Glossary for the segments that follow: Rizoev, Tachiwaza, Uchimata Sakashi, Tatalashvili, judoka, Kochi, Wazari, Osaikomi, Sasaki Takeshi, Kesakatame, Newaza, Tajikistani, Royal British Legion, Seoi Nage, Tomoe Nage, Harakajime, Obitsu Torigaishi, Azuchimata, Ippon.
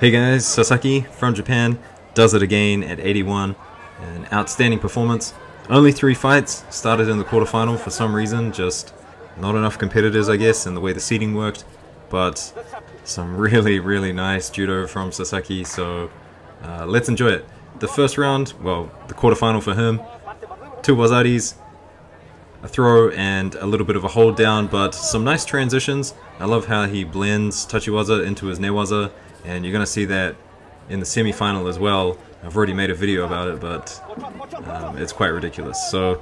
Hey guys, Sasaki from Japan does it again at 81. An outstanding performance. Only 3 fights, started in the quarterfinal for some reason, just not enough competitors I guess and the way the seeding worked, but some really nice judo from Sasaki, so let's enjoy it. The first round, well, the quarterfinal for him, 2 wazaris, a throw and a little bit of a hold down, but some nice transitions. I love how he blends Tachiwaza into his Newaza, and you're going to see that in the semi-final as well. I've already made a video about it, but it's quite ridiculous. So,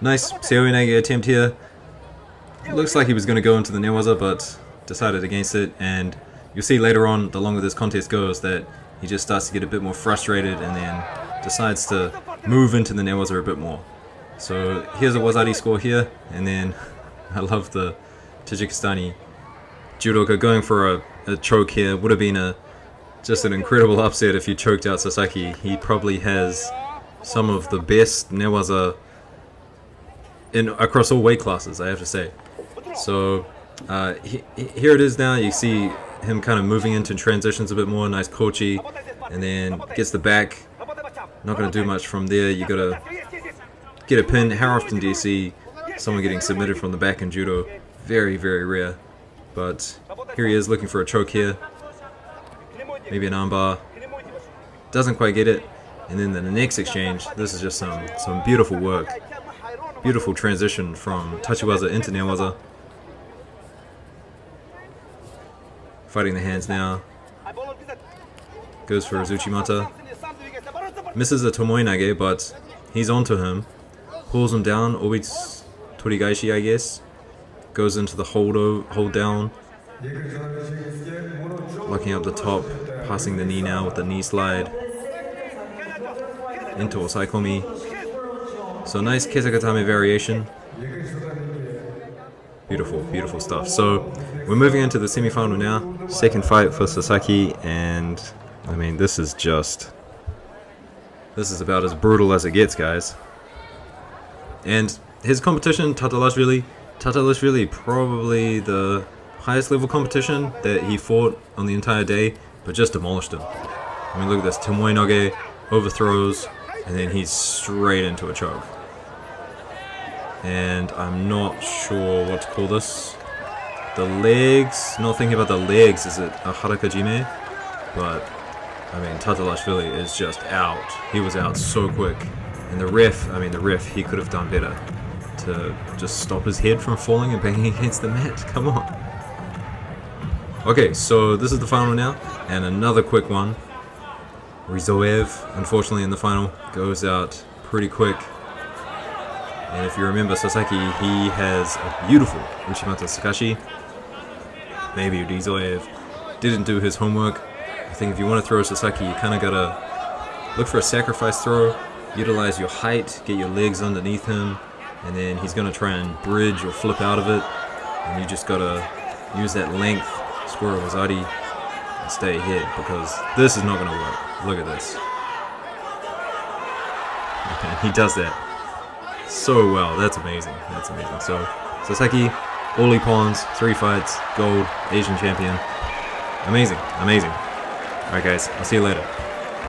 nice Seoi Nage attempt here. Looks like he was going to go into the Newaza, but decided against it, and you'll see later on, the longer this contest goes, that he just starts to get a bit more frustrated and then decides to move into the Newaza a bit more. So here's a Wazari score here, and then I love the Tajikistani judoka going for a choke here. Would have been just an incredible upset if you choked out Sasaki. He probably has some of the best Newaza across all weight classes, I have to say. So here it is now. You see him kind of moving into transitions a bit more. Nice Kochi, and then gets the back. Not going to do much from there. You got to get a pin. How often do you see someone getting submitted from the back in judo? Very rare. But here he is looking for a choke here. Maybe an armbar. Doesn't quite get it. And then the next exchange, this is just some beautiful work. Beautiful transition from Tachiwaza into Newaza. Fighting the hands now. Goes for Azuchimata. Misses a Tomoe Nage, but he's onto him. Pulls him down. Obitsu Torigaishi, I guess. Goes into the hold down. Locking up the top, passing the knee now with the knee slide into Osaikomi. So nice Kesakatame variation. Beautiful stuff. So we're moving into the semi-final now. Second fight for Sasaki, and I mean this is about as brutal as it gets, guys. And his competition, Tatalashvili. Tatalashvili probably the highest level competition that he fought on the entire day, but just demolished him. I mean, look at this. Tomoe Nage overthrows, and then he's straight into a choke. And I'm not sure what to call this. The legs, not thinking about the legs, is it a Harakajime? But, I mean, Tatalashvili is just out. He was out so quick. And the ref, he could have done better to just stop his head from falling and banging against the mat. Come on. Okay, so this is the final now, and another quick one. Rizoev, unfortunately, in the final, goes out pretty quick. And if you remember Sasaki, he has a beautiful Uchimata Sakashi. Maybe Rizoev didn't do his homework. I think if you want to throw Sasaki, you kind of got to look for a sacrifice throw, utilize your height, get your legs underneath him, and then he's going to try and bridge or flip out of it, and you just got to use that length, score a Wazari, and stay ahead, because this is not going to work. Look at this. He does that so well. That's amazing. That's amazing. So Sasaki, all Ippons, 3 fights, gold, Asian champion. Amazing. Amazing. Alright guys, I'll see you later.